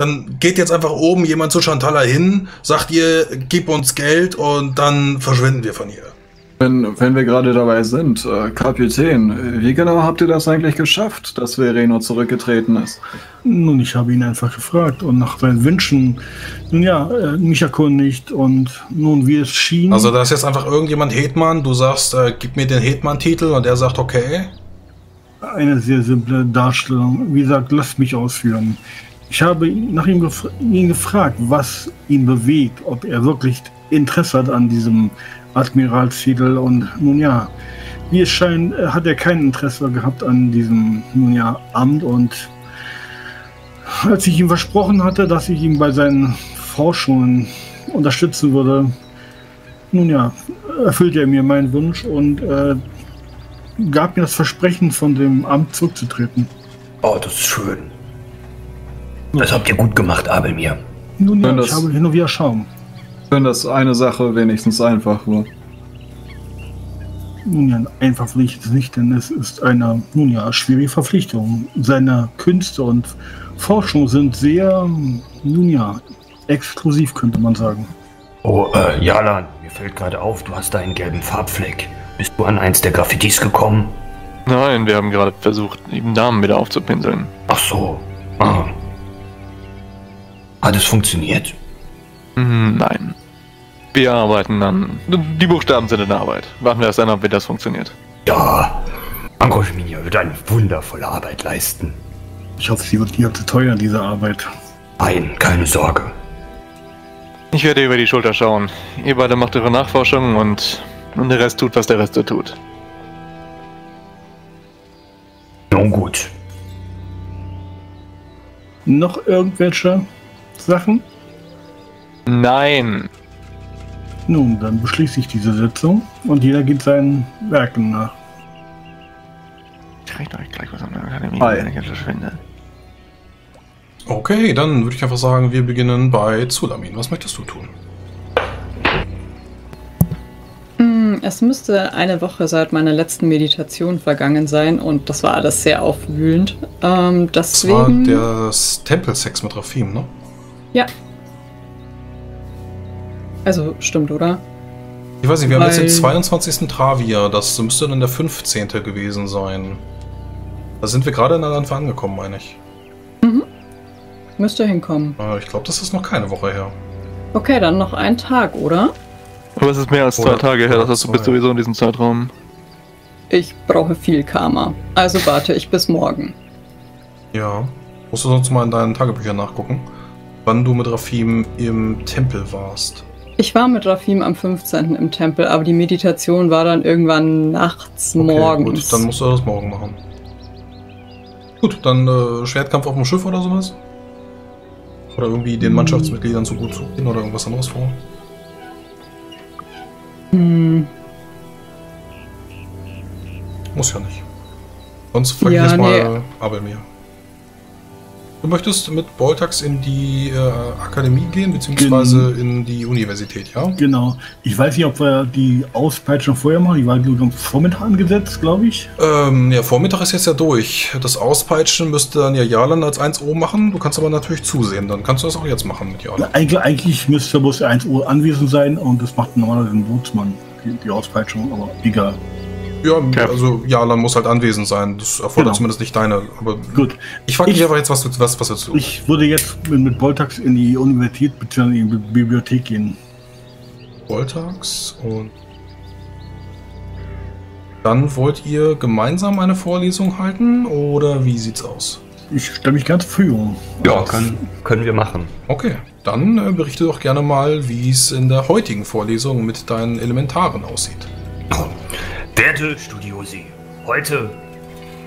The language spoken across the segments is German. Dann geht jetzt einfach oben jemand zu Chantaler hin, sagt ihr, gib uns Geld und dann verschwinden wir von hier. Wenn wir gerade dabei sind, Kapitän, wie genau habt ihr das eigentlich geschafft, dass Vereno zurückgetreten ist? Nun, ich habe ihn einfach gefragt und nach seinen Wünschen, nun ja, mich erkundigt und nun, wie es schien... Also da ist jetzt einfach irgendjemand Hetman, du sagst, gib mir den Hetman-Titel und er sagt, okay. Eine sehr simple Darstellung. Wie gesagt, lasst mich ausführen. Ich habe nach ihm gefragt, was ihn bewegt, ob er wirklich Interesse hat an diesem... Admiralstitel und nun ja, wie es scheint, hat er kein Interesse gehabt an diesem, nun ja, Amt und als ich ihm versprochen hatte, dass ich ihn bei seinen Forschungen unterstützen würde, nun ja, erfüllte er mir meinen Wunsch und gab mir das Versprechen, von dem Amt zurückzutreten. Oh, das ist schön. Das habt ihr gut gemacht, Abelmir. Nun ja, ich habe hin und wieder Schaum. Wenn das eine Sache wenigstens einfach war. Nun ja, einfach will ich es nicht, denn es ist eine, nun ja, schwierige Verpflichtung. Seine Künste und Forschung sind sehr, nun ja, exklusiv, könnte man sagen. Oh, Jala, mir fällt gerade auf, du hast da einen gelben Farbfleck. Bist du an eins der Graffitis gekommen? Nein, wir haben gerade versucht, ihm Namen wieder aufzupinseln. Ach so. Ah. Hat es funktioniert? Nein. Wir arbeiten an... Die Buchstaben sind in der Arbeit. Warten wir erst an, ob das funktioniert. Ja, Ankofeminia wird eine wundervolle Arbeit leisten. Ich hoffe, sie wird nicht zu teuer, diese Arbeit. Nein, keine Sorge. Ich werde über die Schulter schauen. Ihr beide macht eure Nachforschungen und der Rest tut, was der Rest so tut. Nun gut. Noch irgendwelche Sachen? Nein. Nun, dann beschließe ich diese Sitzung und jeder geht seinen Werken nach. Ich rechne euch gleich was an der Akademie, wenn ich jetzt verschwinde. Okay, dann würde ich einfach sagen, wir beginnen bei Zulamin. Was möchtest du tun? Es müsste eine Woche seit meiner letzten Meditation vergangen sein und das war alles sehr aufwühlend. Deswegen... Das war der Tempelsex mit Rafim, ne? Ja. Also, stimmt, oder? Ich weiß nicht, wir haben jetzt den 22. Travia, das müsste dann der 15. gewesen sein. Da sind wir gerade in Al'Anfa angekommen, meine ich. Mhm. Müsste hinkommen. Ich glaube, das ist noch keine Woche her. Okay, dann noch ein Tag, oder? Aber es ist mehr als 2 Tage her, das heißt, du bist sowieso in diesem Zeitraum. Ich brauche viel Karma, also warte ich bis morgen. Ja, musst du sonst mal in deinen Tagebüchern nachgucken, wann du mit Rafim im Tempel warst. Ich war mit Rafim am 15. im Tempel, aber die Meditation war dann irgendwann nachts, morgens. Gut, dann musst du das morgen machen. Gut, dann Schwertkampf auf dem Schiff oder sowas? Oder irgendwie den Mannschaftsmitgliedern so gut zu gehen oder irgendwas anderes vor? Muss ja nicht. Sonst vergiss mal Abelmir. Du möchtest mit Boltax in die Akademie gehen, beziehungsweise in die Universität, ja? Genau. Ich weiß nicht, ob wir die Auspeitschung vorher machen. Die war am Vormittag angesetzt, glaube ich. Ja, Vormittag ist jetzt ja durch. Das Auspeitschen müsste dann ja Jaland als 1O machen. Du kannst aber natürlich zusehen. Dann kannst du das auch jetzt machen mit Jaland. Eigentlich müsste bloß 1O anwesend sein und das macht normalerweise ein Bootsmann, die Auspeitschung, aber egal. Ja, also Jalan muss halt anwesend sein. Das erfordert zumindest nicht deine. Aber gut. Ich frage dich einfach jetzt, was willst du? Ich würde jetzt mit Boltax in die Universität bzw. in die Bibliothek gehen. Boltax und... Dann wollt ihr gemeinsam eine Vorlesung halten oder wie sieht's aus? Ich stelle mich ganz für. Ja, können wir machen. Okay, dann berichte doch gerne mal, wie es in der heutigen Vorlesung mit deinen Elementaren aussieht. Werte Studiosi, heute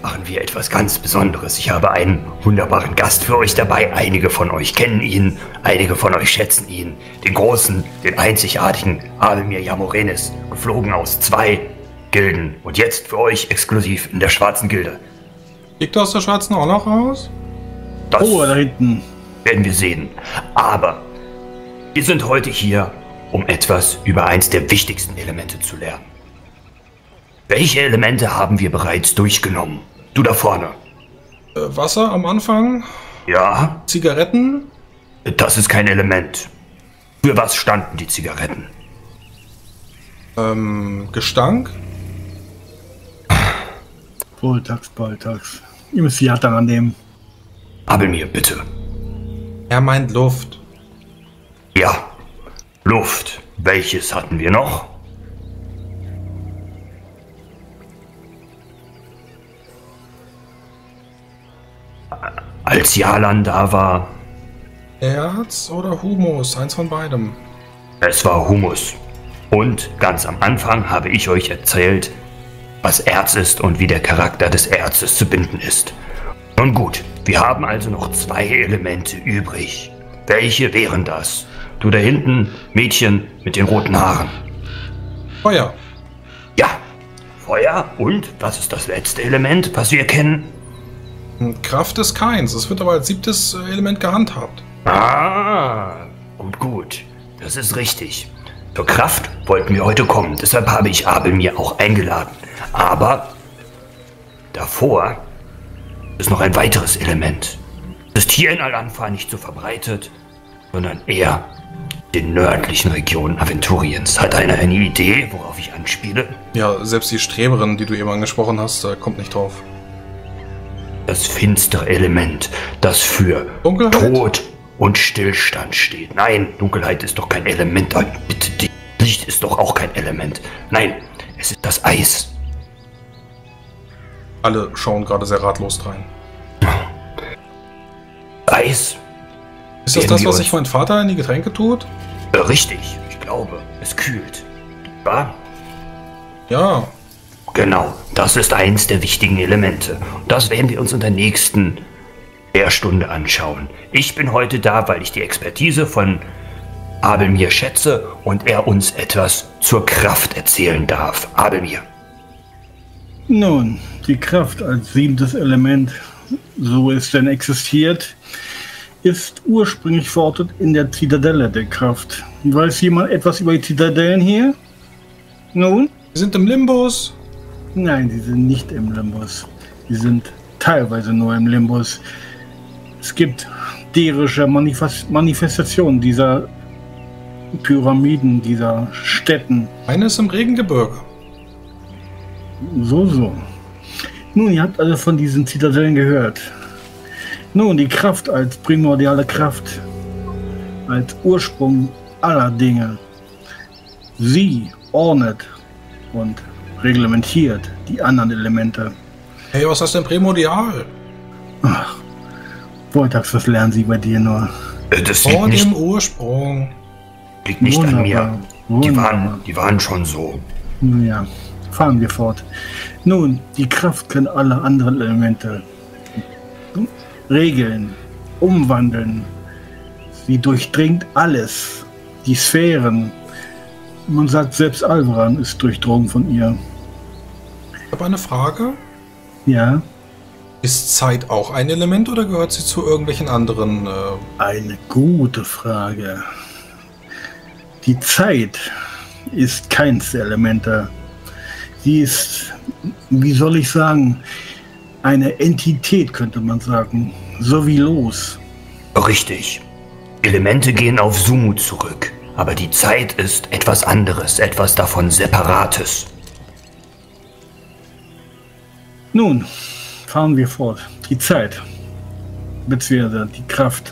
machen wir etwas ganz Besonderes. Ich habe einen wunderbaren Gast für euch dabei. Einige von euch kennen ihn, einige von euch schätzen ihn. Den großen, den einzigartigen Ademir Jamorenis, geflogen aus 2 Gilden. Und jetzt für euch exklusiv in der Schwarzen Gilde. Liegt er aus der Schwarzen auch noch raus? Das da hinten werden wir sehen. Aber wir sind heute hier, um etwas über eins der wichtigsten Elemente zu lernen. Welche Elemente haben wir bereits durchgenommen? Du da vorne. Wasser am Anfang. Ja. Zigaretten. Das ist kein Element. Für was standen die Zigaretten? Gestank? Boltax. Ihr müsst Fiat daran nehmen. Abelmir, bitte. Er meint Luft. Ja, Luft. Welches hatten wir noch? Als Jalan da war... Erz oder Humus? Eins von beidem. Es war Humus. Und ganz am Anfang habe ich euch erzählt, was Erz ist und wie der Charakter des Erzes zu binden ist. Nun gut, wir haben also noch zwei Elemente übrig. Welche wären das? Du da hinten, Mädchen mit den roten Haaren. Feuer. Ja, Feuer. Und was ist das letzte Element, was wir kennen? Kraft ist keins. Es wird aber als siebtes Element gehandhabt. Ah, gut. Das ist richtig. Zur Kraft wollten wir heute kommen, deshalb habe ich Abelmir auch eingeladen. Aber davor ist noch ein weiteres Element. Es ist hier in Al'Anfa nicht so verbreitet, sondern eher in den nördlichen Regionen Aventuriens. Hat einer eine Idee, worauf ich anspiele? Ja, selbst die Streberin, die du eben angesprochen hast, kommt nicht drauf. Das finstere Element, das für Dunkelheit? Tod und Stillstand steht. Nein, Dunkelheit ist doch kein Element. Bitte, Licht ist doch auch kein Element. Nein, es ist das Eis. Alle schauen gerade sehr ratlos rein. Eis. Ist das das, was sich mein Vater in die Getränke tut? Richtig, ich glaube. Es kühlt. Ja? Ja. Genau, das ist eins der wichtigen Elemente. Und das werden wir uns in der nächsten Lehrstunde anschauen. Ich bin heute da, weil ich die Expertise von Abelmir schätze und er uns etwas zur Kraft erzählen darf. Abelmir. Nun, die Kraft als siebtes Element, so es denn existiert, ist ursprünglich verortet in der Zitadelle der Kraft. Weiß jemand etwas über die Zitadellen hier? Nun? Sie sind im Limbus. Nein, sie sind nicht im Limbus. Sie sind teilweise nur im Limbus. Es gibt derische Manifestationen dieser Pyramiden, dieser Städten. Eines im Regengebirge. So. Nun, ihr habt also von diesen Zitadellen gehört. Nun, die Kraft als primordiale Kraft, als Ursprung aller Dinge. Sie ordnet und reglementiert die anderen Elemente. Hey, was heißt denn primordial? Ach, Boltax, was lernen Sie bei dir nur? Das liegt nicht im Ursprung. Liegt nicht an mir. Die waren schon so. Ja, fahren wir fort. Nun, die Kraft kann alle anderen Elemente regeln, umwandeln. Sie durchdringt alles. Die Sphären. Man sagt, selbst Alvaran ist durchdrungen von ihr. Ich habe eine Frage. Ja? Ist Zeit auch ein Element oder gehört sie zu irgendwelchen anderen? Eine gute Frage. Die Zeit ist keins der Elemente. Sie ist, wie soll ich sagen, eine Entität, könnte man sagen. So wie los. Richtig. Elemente gehen auf Sumu zurück. Aber die Zeit ist etwas anderes, etwas davon Separates. Nun, fahren wir fort. Die Zeit, beziehungsweise die Kraft.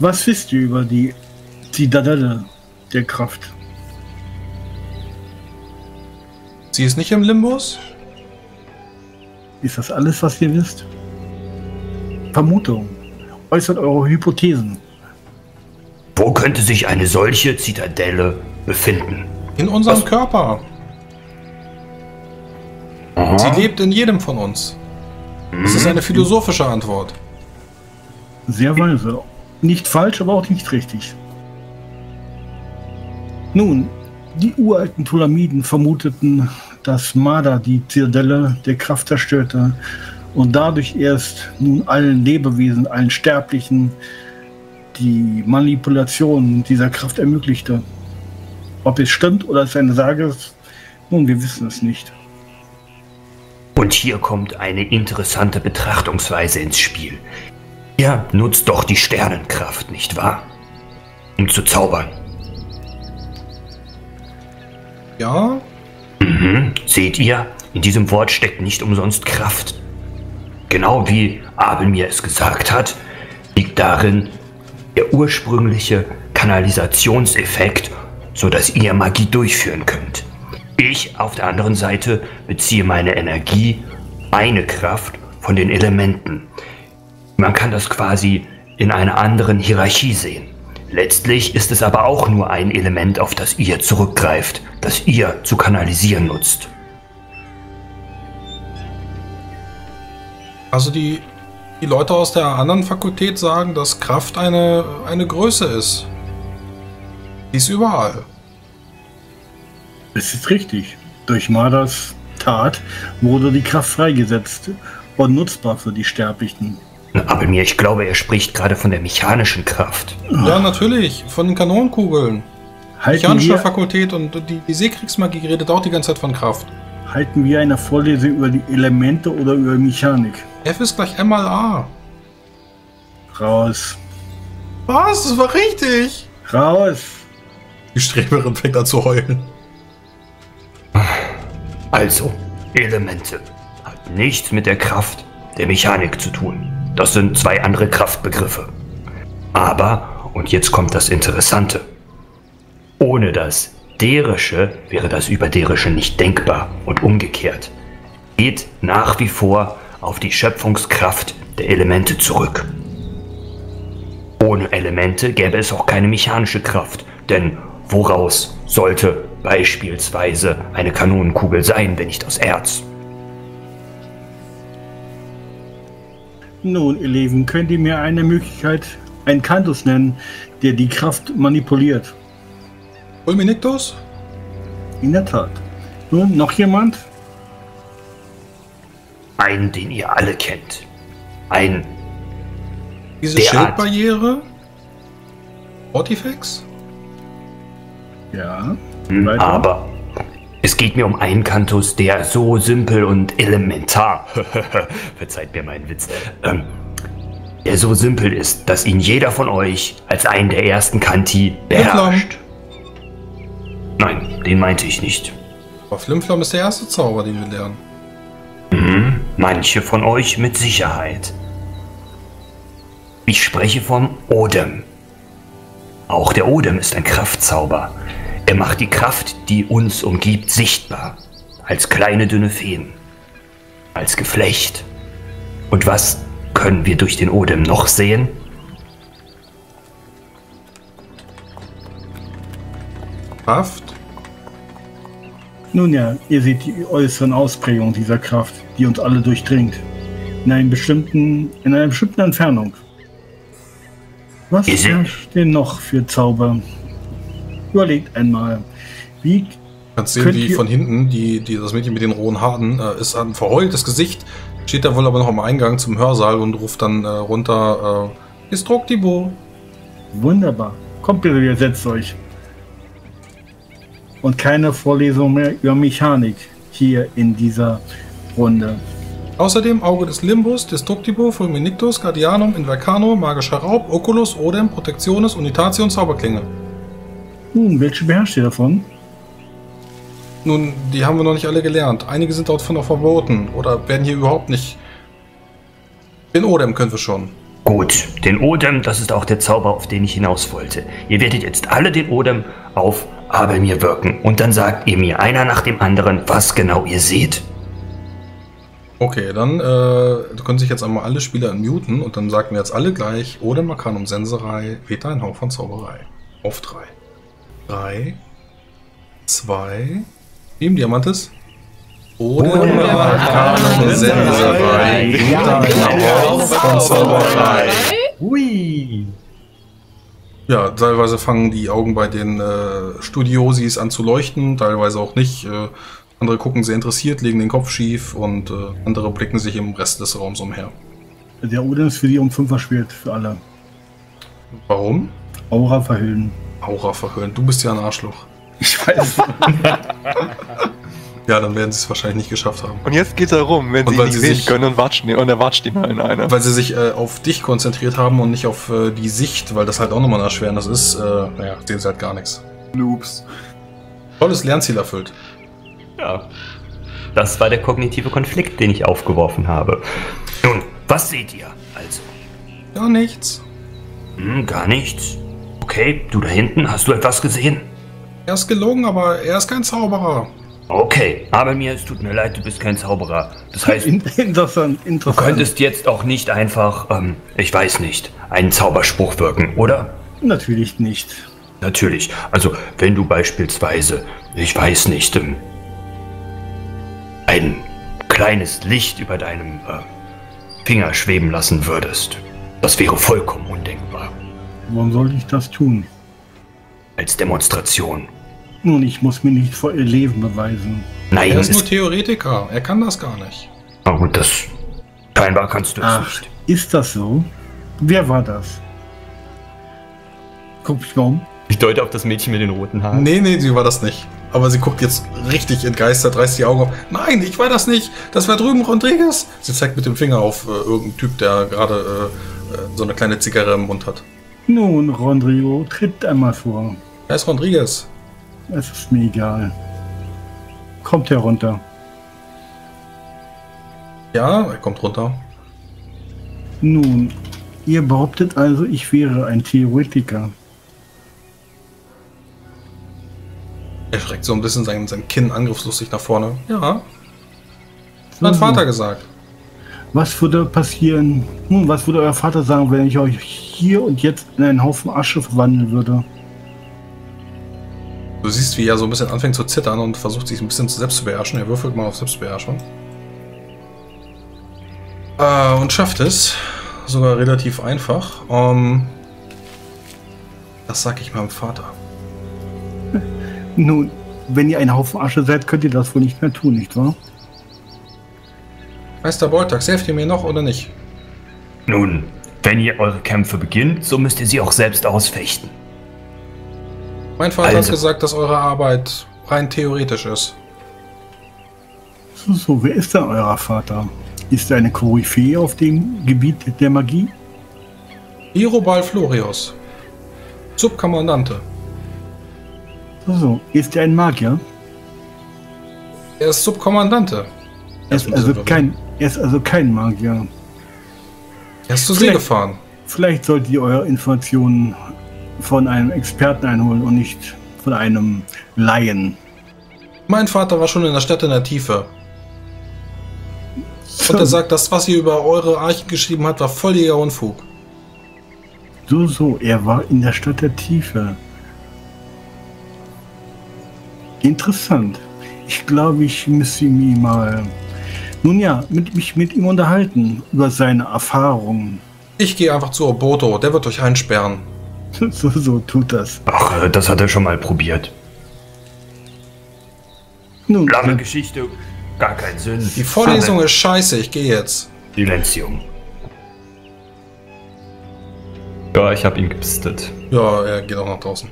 Was wisst ihr über die Zitadelle der Kraft? Sie ist nicht im Limbus? Ist das alles, was ihr wisst? Vermutungen. Äußert eure Hypothesen. Wo könnte sich eine solche Zitadelle befinden? In unserem Körper. Aha. Sie lebt in jedem von uns. Das ist eine philosophische Antwort. Sehr weise. Nicht falsch, aber auch nicht richtig. Nun, die uralten Ptolemiden vermuteten, dass Mada die Zitadelle der Kraft zerstörte und dadurch erst nun allen Lebewesen, allen Sterblichen, die Manipulation dieser Kraft ermöglichte. Ob es stimmt oder es eine Sage ist, nun, wir wissen es nicht. Und hier kommt eine interessante Betrachtungsweise ins Spiel. Ja, nutzt doch die Sternenkraft, nicht wahr? Um zu zaubern. Ja. Mhm. Seht ihr, in diesem Wort steckt nicht umsonst Kraft. Genau wie Abelmir es gesagt hat, liegt darin der ursprüngliche Kanalisationseffekt, sodass ihr Magie durchführen könnt. Ich auf der anderen Seite beziehe meine Energie, meine Kraft von den Elementen. Man kann das quasi in einer anderen Hierarchie sehen. Letztlich ist es aber auch nur ein Element, auf das ihr zurückgreift, das ihr zu kanalisieren nutzt. Also die Leute aus der anderen Fakultät sagen, dass Kraft eine Größe ist. Die ist überall. Es ist richtig. Durch Mardas Tat wurde die Kraft freigesetzt und nutzbar für die Sterblichen. Abelmir, ich glaube, er spricht gerade von der mechanischen Kraft. Ja, natürlich, von den Kanonenkugeln. Mechanische Fakultät und die Seekriegsmagie redet auch die ganze Zeit von Kraft. Halten wir eine Vorlesung über die Elemente oder über Mechanik? F ist gleich M mal A. Raus. Was? Das war richtig. Raus. Die Streberin fängt an zu heulen. Also, Elemente. Hat nichts mit der Kraft der Mechanik zu tun. Das sind zwei andere Kraftbegriffe. Aber, und jetzt kommt das Interessante, ohne das Derische wäre das Überderische nicht denkbar und umgekehrt. Geht nach wie vor auf die Schöpfungskraft der Elemente zurück. Ohne Elemente gäbe es auch keine mechanische Kraft, denn woraus sollte beispielsweise eine Kanonenkugel sein, wenn nicht aus Erz? Nun, ihr Lieben, könnt ihr mir eine Möglichkeit, einen Kantus nennen, der die Kraft manipuliert? Fulminictus? In der Tat. Nun, noch jemand? Einen, den ihr alle kennt. Ein... Diese Schildbarriere? Ortifex? Ja. Weiter. Aber... Es geht mir um einen Kantus, der so simpel und elementar, verzeiht mir meinen Witz, der so simpel ist, dass ihn jeder von euch als einen der ersten Kanti beherrscht. Flimflam. Nein, den meinte ich nicht. Aber Flimflam ist der erste Zauber, den wir lernen. Mhm, manche von euch mit Sicherheit. Ich spreche vom Odem. Auch der Odem ist ein Kraftzauber. Er macht die Kraft, die uns umgibt, sichtbar. Als kleine, dünne Feen. Als Geflecht. Und was können wir durch den Odem noch sehen? Kraft? Nun ja, ihr seht die äußeren Ausprägungen dieser Kraft, die uns alle durchdringt. In einer bestimmten Entfernung. Was denn noch für Zauber? Überlegt einmal, wie... Du kannst sehen, wie von hinten das Mädchen mit den rohen Haaren ist ein verheultes Gesicht, steht da wohl aber noch am Eingang zum Hörsaal und ruft dann runter, Destructibo. Wunderbar. Kommt bitte, ihr setzt euch. Und keine Vorlesung mehr über Mechanik hier in dieser Runde. Außerdem Auge des Limbus, Destructibo, Fulminictus, Guardianum, Invercano, Magischer Raub, Oculus, Odem, Protectionis, Unitatio und Zauberklinge. Nun, welche beherrscht ihr davon? Nun, die haben wir noch nicht alle gelernt. Einige sind davon noch verboten oder werden hier überhaupt nicht... Den Odem können wir schon. Gut, den Odem, das ist auch der Zauber, auf den ich hinaus wollte. Ihr werdet jetzt alle den Odem auf Abelmir wirken. Und dann sagt ihr mir einer nach dem anderen, was genau ihr seht. Okay, dann können sich jetzt einmal alle Spieler muten und dann sagen wir jetzt alle gleich Odem, Arcanum, Senserei, Veta, ein Hauch von Zauberei. Auf 3. 3, 2, 7 Diamantes. Oder Arcanum Senserei. Von Zauberei. Hui. Ja, teilweise fangen die Augen bei den Studiosis an zu leuchten, teilweise auch nicht. Andere gucken sehr interessiert, legen den Kopf schief und andere blicken sich im Rest des Raums umher. Der Odem ist für die um 5 verspielt, für alle. Warum? Aura verhüllen. Du bist ja ein Arschloch. Ich weiß. Ja, dann werden sie es wahrscheinlich nicht geschafft haben. Und jetzt geht er rum, wenn sie ihn nicht sehen können und watschen ihn, und er watscht ihn in einer. Weil sie sich auf dich konzentriert haben und nicht auf die Sicht, weil das halt auch nochmal ein Erschwernis ist. Naja, sehen sie halt gar nichts. Noobs. Tolles Lernziel erfüllt. Ja. Das war der kognitive Konflikt, den ich aufgeworfen habe. Nun, was seht ihr also? Gar nichts. Hm, gar nichts? Okay, du da hinten, hast du etwas gesehen? Er ist gelogen, aber er ist kein Zauberer. Okay, aber mir, es tut mir leid, du bist kein Zauberer. Das heißt, interessant, interessant. Du könntest jetzt auch nicht einfach, ich weiß nicht, einen Zauberspruch wirken, oder? Natürlich nicht. Natürlich. Also, wenn du beispielsweise, ich weiß nicht, ein kleines Licht über deinem Finger schweben lassen würdest, das wäre vollkommen undenkbar. Warum sollte ich das tun? Als Demonstration. Nun, ich muss mir nicht vor ihr Leben beweisen. Nein, er ist nur Theoretiker. Er kann das gar nicht. Ach gut, das... Scheinbar kannst du es nicht. Ist das so? Wer war das? Guck ich mal um. Ich deute auf das Mädchen mit den roten Haaren. Nee, nee, sie war das nicht. Aber sie guckt jetzt richtig entgeistert, reißt die Augen auf. Nein, ich war das nicht. Das war drüben Rodriguez. Sie zeigt mit dem Finger auf irgendeinen Typ, der gerade so eine kleine Zigarre im Mund hat. Nun, Rodrigo, tritt einmal vor. Wer ist Rodriguez? Es ist mir egal. Kommt herunter. Ja, er kommt runter. Nun, ihr behauptet also, ich wäre ein Theoretiker. Er schreckt so ein bisschen sein Kinn angriffslustig nach vorne. Ja. Das hat mein Vater gesagt. Was würde passieren? Nun, was würde euer Vater sagen, wenn ich euch hier und jetzt in einen Haufen Asche verwandeln würde? Du siehst, wie er so ein bisschen anfängt zu zittern und versucht, sich ein bisschen selbst zu beherrschen. Er würfelt mal auf Selbstbeherrschung. Und schafft es. Sogar relativ einfach. Das sag ich meinem Vater. Nun, wenn ihr ein Haufen Asche seid, könnt ihr das wohl nicht mehr tun, nicht wahr? Meister Boltax, helft ihr mir noch oder nicht? Nun, wenn ihr eure Kämpfe beginnt, so müsst ihr sie auch selbst ausfechten. Mein Vater hat gesagt, dass eure Arbeit rein theoretisch ist. So, wer ist denn euer Vater? Ist er eine Koryphäe auf dem Gebiet der Magie? Irobal Florios. Subkommandante. So, ist er ein Magier? Er ist Subkommandante. Er ist also kein Magier. Er ist zu See gefahren. Vielleicht solltet ihr eure Informationen von einem Experten einholen und nicht von einem Laien. Mein Vater war schon in der Stadt in der Tiefe. So. Und er sagt, das, was ihr über eure Archen geschrieben habt, war völliger Unfug. So, so, er war in der Stadt der Tiefe. Interessant. Ich glaube, ich müsste ihn mal... Nun ja, mich mit ihm unterhalten über seine Erfahrungen. Ich gehe einfach zu Oboto, der wird euch einsperren. So tut das. Ach, das hat er schon mal probiert. Nun, lange Geschichte, gar keinen Sinn. Die Vorlesung ist scheiße, ich gehe jetzt. Silenzium. Ja, ich habe ihn gepistet. Ja, er geht auch nach draußen.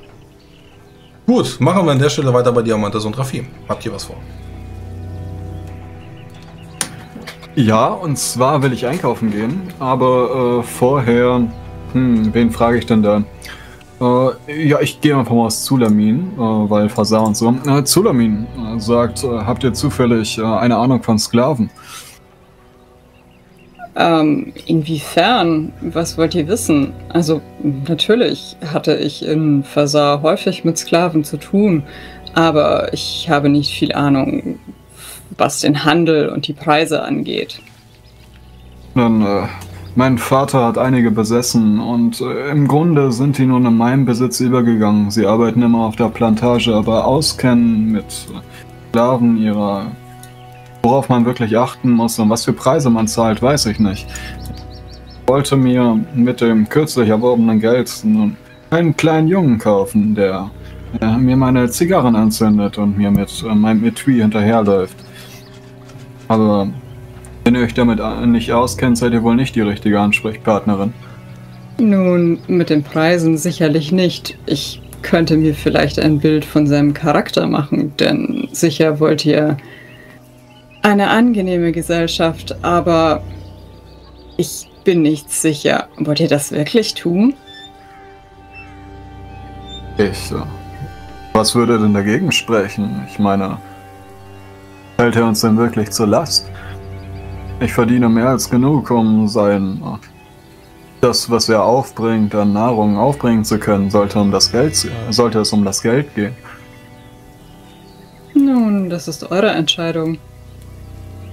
Gut, machen wir an der Stelle weiter bei Diamantas und Rafim. Habt ihr was vor? Ja, und zwar will ich einkaufen gehen, aber vorher... wen frage ich denn da? Ja, ich gehe einfach mal aus Zulamin, weil Fasar und so. Zulamin sagt, habt ihr zufällig eine Ahnung von Sklaven? Inwiefern? Was wollt ihr wissen? Also, natürlich hatte ich in Fasar häufig mit Sklaven zu tun, aber ich habe nicht viel Ahnung, was den Handel und die Preise angeht. Dann, mein Vater hat einige besessen und im Grunde sind die nun in meinem Besitz übergegangen. Sie arbeiten immer auf der Plantage, aber auskennen mit Sklaven ihrer... Worauf man wirklich achten muss und was für Preise man zahlt, weiß ich nicht. Ich wollte mir mit dem kürzlich erworbenen Geld einen kleinen Jungen kaufen, der mir meine Zigarren anzündet und mir mit meinem Etui hinterherläuft. Aber... Wenn ihr euch damit nicht auskennt, seid ihr wohl nicht die richtige Ansprechpartnerin. Nun, mit den Preisen sicherlich nicht. Ich könnte mir vielleicht ein Bild von seinem Charakter machen, denn sicher wollt ihr eine angenehme Gesellschaft, aber ich bin nicht sicher. Wollt ihr das wirklich tun? Was würde denn dagegen sprechen? Ich meine, fällt er uns denn wirklich zur Last? Ich verdiene mehr als genug, um das, was er aufbringt, an Nahrung aufbringen zu können, sollte es um das Geld gehen. Nun, das ist eure Entscheidung.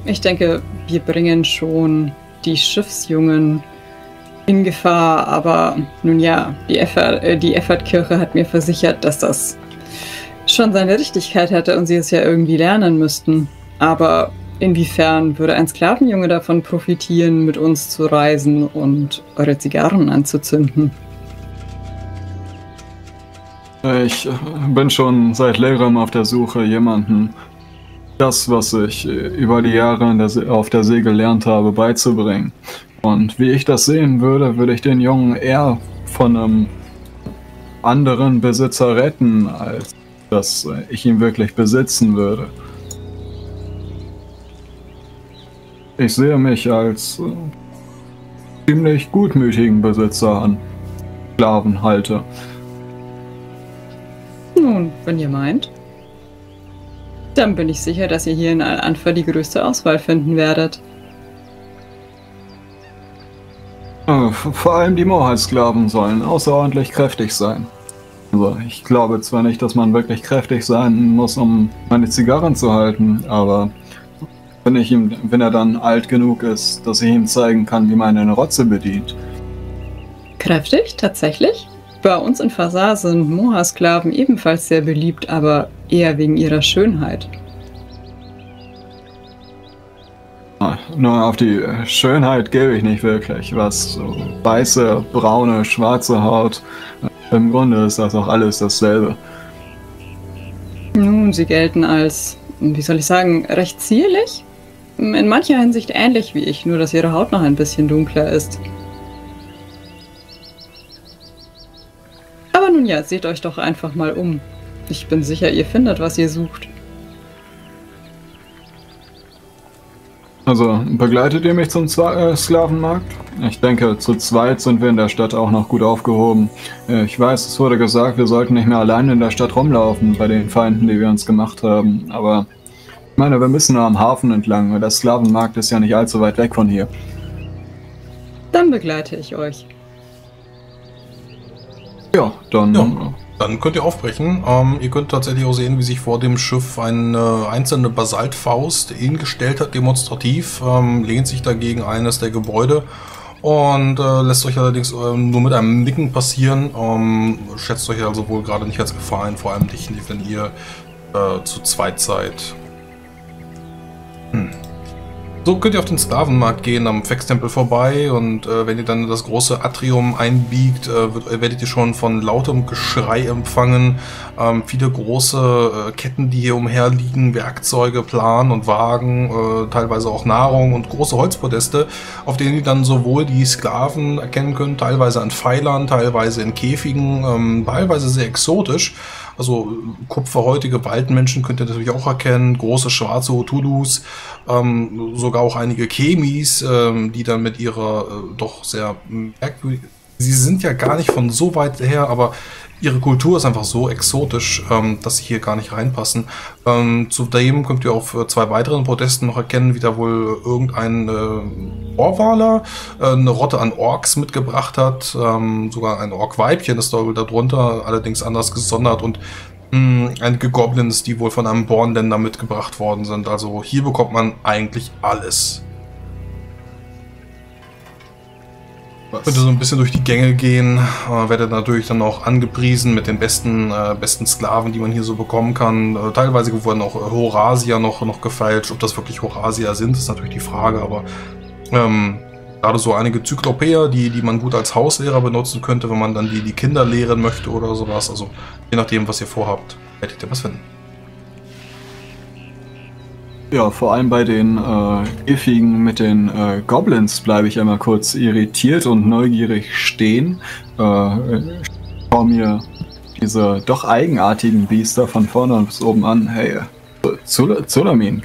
Ich denke, wir bringen schon die Schiffsjungen in Gefahr, aber nun ja, die Effertkirche hat mir versichert, dass das schon seine Richtigkeit hatte und sie es ja irgendwie lernen müssten. Aber inwiefern würde ein Sklavenjunge davon profitieren, mit uns zu reisen und eure Zigarren anzuzünden? Ich bin schon seit längerem auf der Suche, jemanden das, was ich über die Jahre auf der See gelernt habe, beizubringen. Und wie ich das sehen würde, würde ich den Jungen eher von einem anderen Besitzer retten, als dass ich ihn wirklich besitzen würde. Ich sehe mich als ziemlich gutmütigen Besitzer an, Sklavenhalter. Nun, wenn ihr meint, dann bin ich sicher, dass ihr hier in Al'Anfa die größte Auswahl finden werdet. Vor allem die Moorheitsklaven sollen außerordentlich kräftig sein. Also ich glaube zwar nicht, dass man wirklich kräftig sein muss, um meine Zigarren zu halten, aber wenn er dann alt genug ist, dass ich ihm zeigen kann, wie man eine Rotze bedient. Kräftig, tatsächlich? Bei uns in Fasar sind Moha-Sklaven ebenfalls sehr beliebt, aber eher wegen ihrer Schönheit. Nur auf die Schönheit gebe ich nicht wirklich was. So weiße, braune, schwarze Haut. Im Grunde ist das auch alles dasselbe. Nun, sie gelten als, wie soll ich sagen, recht zierlich? In mancher Hinsicht ähnlich wie ich, nur dass ihre Haut noch ein bisschen dunkler ist. Aber nun ja, seht euch doch einfach mal um. Ich bin sicher, ihr findet, was ihr sucht. Also, begleitet ihr mich zum Sklavenmarkt? Ich denke, zu zweit sind wir in der Stadt auch noch gut aufgehoben. Ich weiß, es wurde gesagt, wir sollten nicht mehr alleine in der Stadt rumlaufen, bei den Feinden, die wir uns gemacht haben. Aber ich meine, wir müssen nur am Hafen entlang, weil der Sklavenmarkt ist ja nicht allzu weit weg von hier. Dann begleite ich euch. Ja, dann könnt ihr aufbrechen. Ihr könnt tatsächlich auch sehen, wie sich vor dem Schiff eine einzelne Basaltfaust hingestellt hat, demonstrativ. Lehnt sich dagegen eines der Gebäude und lässt euch allerdings nur mit einem Nicken passieren. Schätzt euch also wohl gerade nicht als Gefahr ein, vor allem nicht, wenn ihr zu zweit seid. So könnt ihr auf den Sklavenmarkt gehen, am Fextempel vorbei und wenn ihr dann in das große Atrium einbiegt, werdet ihr schon von lautem Geschrei empfangen. Viele große Ketten, die hier umherliegen, Werkzeuge, Plan und Wagen, teilweise auch Nahrung und große Holzpodeste, auf denen ihr dann sowohl die Sklaven erkennen könnt, teilweise an Pfeilern, teilweise in Käfigen, teilweise sehr exotisch. Also kupferhäutige Waldmenschen könnt ihr natürlich auch erkennen, große schwarze Hotulus, sogar auch einige Chemis, die dann mit ihrer doch sehr merkwürdigen... Sie sind ja gar nicht von so weit her, aber ihre Kultur ist einfach so exotisch, dass sie hier gar nicht reinpassen. Zudem könnt ihr auf zwei weiteren Protesten noch erkennen, wie da wohl irgendein Orwaler eine Rotte an Orks mitgebracht hat. Sogar ein Ork-Weibchen ist da wohl darunter, allerdings anders gesondert und einige Goblins, die wohl von einem Bornländer mitgebracht worden sind. Also hier bekommt man eigentlich alles. Könnt ihr so ein bisschen durch die Gänge gehen, werdet natürlich dann auch angepriesen mit den besten Sklaven, die man hier so bekommen kann. Teilweise wurden auch Horasier noch gefeilscht. Ob das wirklich Horasier sind, ist natürlich die Frage, aber gerade so einige Zyklopäer, die man gut als Hauslehrer benutzen könnte, wenn man dann die Kinder lehren möchte oder sowas. Also je nachdem, was ihr vorhabt, werdet ihr was finden. Ja, vor allem bei den Iffigen mit den Goblins bleibe ich einmal kurz irritiert und neugierig stehen. Schau mir diese doch eigenartigen Biester von vorne bis oben an. Hey, Zulamin,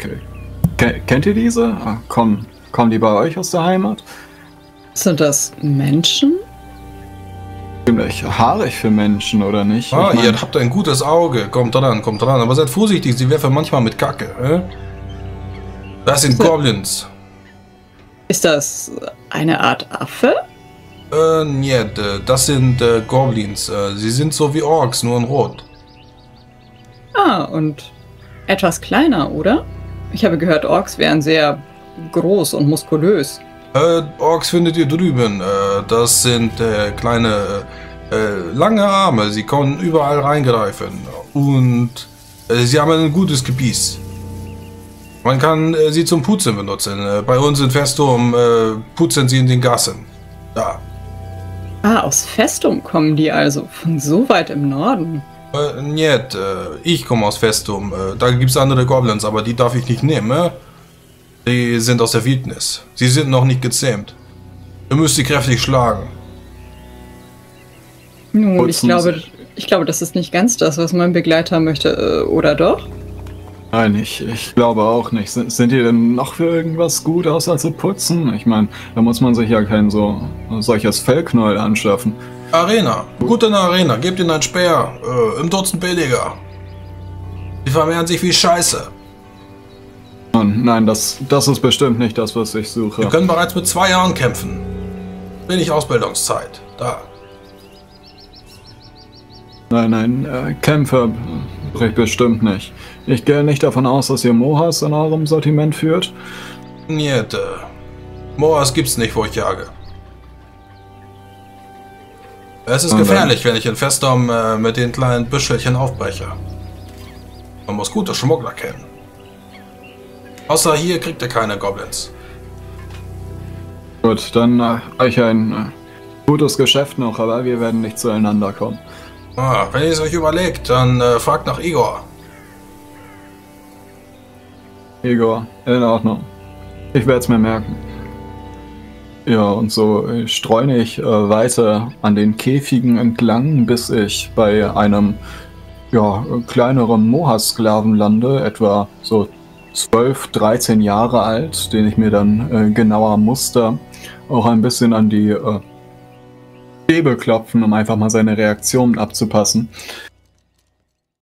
Kennt ihr diese? Kommen die bei euch aus der Heimat? Sind das Menschen? Ziemlich haarig für Menschen, oder nicht? Ah, ich mein, ihr habt ein gutes Auge. Kommt dran, aber seid vorsichtig, sie werfen manchmal mit Kacke. Das sind Goblins. Ist das eine Art Affe? Nee, das sind Goblins. Sie sind so wie Orks, nur in Rot. Ah, und etwas kleiner, oder? Ich habe gehört, Orks wären sehr groß und muskulös. Orks findet ihr drüben. Das sind kleine, lange Arme. Sie können überall reingreifen. Und sie haben ein gutes Gebiss. Man kann sie zum Putzen benutzen. Bei uns in Festum putzen sie in den Gassen. Da. Ah, aus Festum kommen die also. Von so weit im Norden. Niet, ich komme aus Festum. Da gibt es andere Goblins, aber die darf ich nicht nehmen. Die sind aus der Wildnis. Sie sind noch nicht gezähmt. Ihr müsst sie kräftig schlagen. Nun, ich glaube, das ist nicht ganz das, was mein Begleiter möchte, oder doch? Nein, ich glaube auch nicht. Sind die denn noch für irgendwas gut aus als zu putzen? Ich meine, da muss man sich ja kein solches Fellknäuel anschaffen. Arena. Gut in der Arena. Gebt ihnen einen Speer. Im Dutzend billiger. Die vermehren sich wie Scheiße. Nein, das ist bestimmt nicht das, was ich suche. Wir können bereits mit 2 Jahren kämpfen. Wenig Ausbildungszeit. Da. Nein, Kämpfer bestimmt nicht. Ich gehe nicht davon aus, dass ihr Mohas in eurem Sortiment führt. Niet. Mohas gibt's nicht, wo ich jage. Es ist gefährlich, wenn ich in Festum mit den kleinen Büschelchen aufbreche. Man muss gute Schmuggler kennen. Außer hier kriegt ihr keine Goblins. Gut, dann euch ein gutes Geschäft noch, aber wir werden nicht zueinander kommen. Ah, wenn ihr es euch überlegt, dann fragt nach Igor. Igor, in Ordnung. Ich werde es mir merken. Ja, und so streune ich weiter an den Käfigen entlang, bis ich bei einem kleineren Mohas-Sklaven lande, etwa so 12, 13 Jahre alt, den ich mir dann genauer muster, auch ein bisschen an die Stäbe klopfen, um einfach mal seine Reaktionen abzupassen.